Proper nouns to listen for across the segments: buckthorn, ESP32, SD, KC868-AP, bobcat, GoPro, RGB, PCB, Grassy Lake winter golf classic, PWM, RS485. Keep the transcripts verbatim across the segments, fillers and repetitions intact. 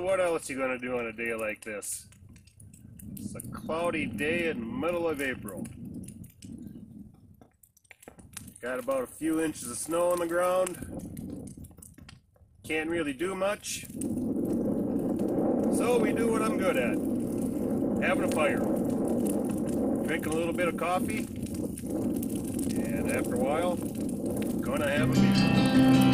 Well, what else you gonna do on a day like this? It's a cloudy day in the middle of April. Got about a few inches of snow on the ground. Can't really do much. So we do what I'm good at. Having a fire. Drinking a little bit of coffee. And after a while, gonna have a beer.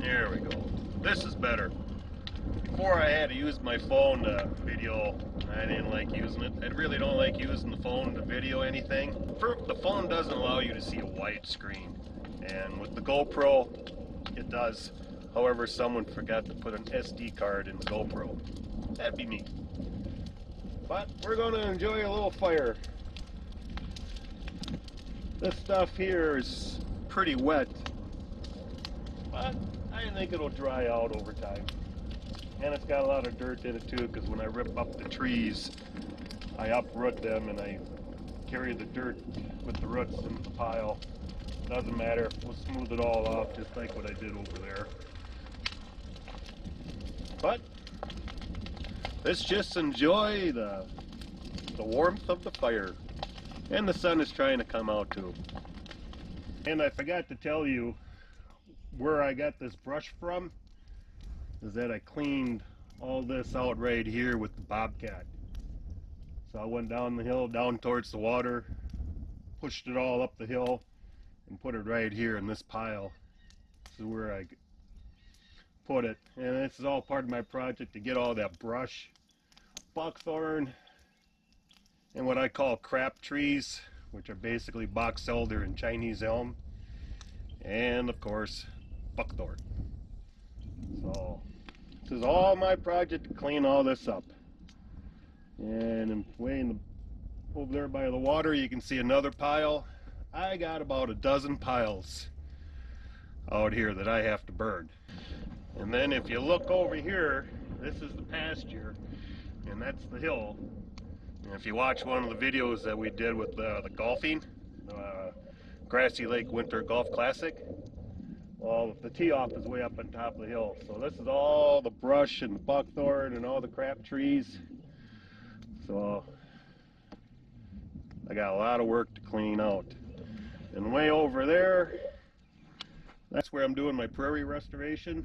There we go. This is better. Before I had to use my phone to video, I didn't like using it. I really don't like using the phone to video anything. The phone doesn't allow you to see a wide screen. And with the GoPro, it does. However, someone forgot to put an S D card in the GoPro. That'd be me. But we're gonna enjoy a little fire. This stuff here is pretty wet, but I think it'll dry out over time. And it's got a lot of dirt in it too, because when I rip up the trees, I uproot them and I carry the dirt with the roots into the pile. Doesn't matter, we'll smooth it all off just like what I did over there. But let's just enjoy the, the warmth of the fire. And the sun is trying to come out too. And I forgot to tell you, where I got this brush from is that I cleaned all this out right here with the Bobcat. So I went down the hill, down towards the water, pushed it all up the hill, and put it right here in this pile. This is where I put it. And this is all part of my project to get all that brush, buckthorn, and what I call crap trees, which are basically box elder and Chinese elm, and of course buckthorn. So this is all my project to clean all this up. And way in the, over there by the water, you can see another pile. I got about a dozen piles out here that I have to burn. And then if you look over here, this is the pasture, and that's the hill. And if you watch one of the videos that we did with uh, the golfing, uh, Grassy Lake Winter Golf Classic. Well, the tee-off is way up on top of the hill. So this is all the brush and the buckthorn and all the crap trees. So I got a lot of work to clean out. And way over there, that's where I'm doing my prairie restoration.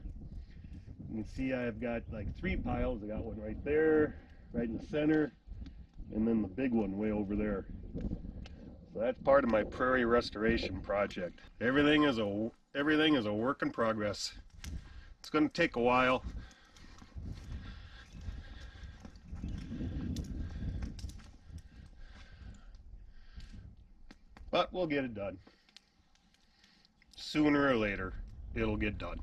You can see I've got like three piles. I got one right there, right in the center, and then the big one way over there. So that's part of my prairie restoration project. Everything is a everything is a work in progress. It's going to take a while. But we'll get it done. Sooner or later, it'll get done.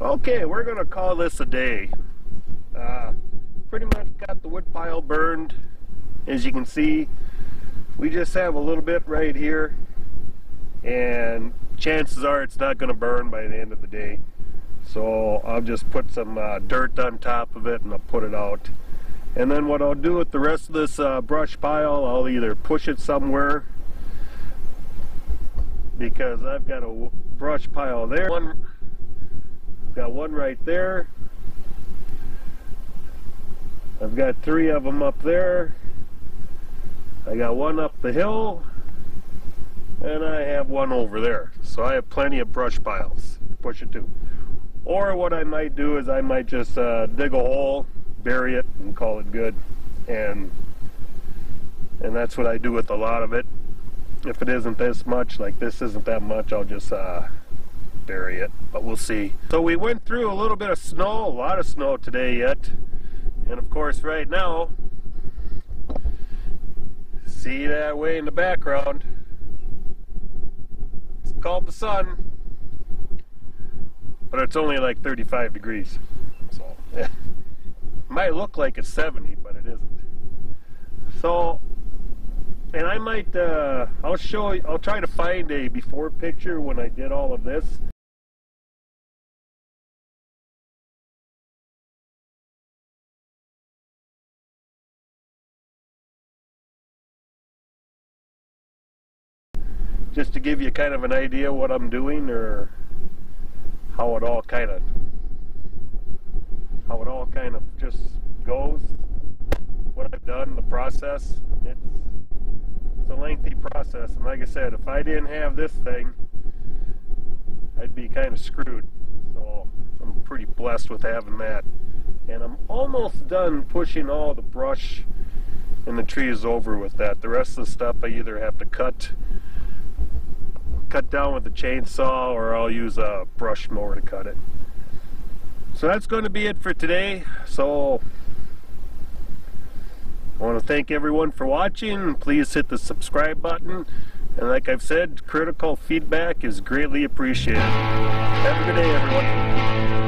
Okay, we're gonna call this a day. Uh, pretty much got the wood pile burned. As you can see, we just have a little bit right here, and chances are it's not going to burn by the end of the day. So I'll just put some uh, dirt on top of it and I'll put it out. And then what I'll do with the rest of this uh, brush pile, I'll either push it somewhere, because I've got a brush pile there. One, got one right there. I've got three of them up there. I got one up the hill, and I have one over there. So I have plenty of brush piles to push it to. Or what I might do is I might just uh, dig a hole, bury it, and call it good. And and that's what I do with a lot of it. If it isn't this much, like this isn't that much, I'll just uh, bury it. But we'll see. So we went through a little bit of snow, a lot of snow today yet. And of course right now, see that way in the background, it's called the sun, but it's only like thirty-five degrees. So yeah. Might look like it's seventy, but it isn't. So, and I might, uh, I'll show you, I'll try to find a before picture when I did all of this. Just to give you kind of an idea what I'm doing, or how it all kind of, how it all kind of just goes, what I've done, the process. It's, it's a lengthy process, and like I said, if I didn't have this thing, I'd be kind of screwed. So I'm pretty blessed with having that. And I'm almost done pushing all the brush and the trees over with that. The rest of the stuff I either have to cut cut down with the chainsaw, or I'll use a brush mower to cut it. So that's going to be it for today. So I want to thank everyone for watching. Please hit the subscribe button, and like I've said, critical feedback is greatly appreciated. Have a good day, everyone.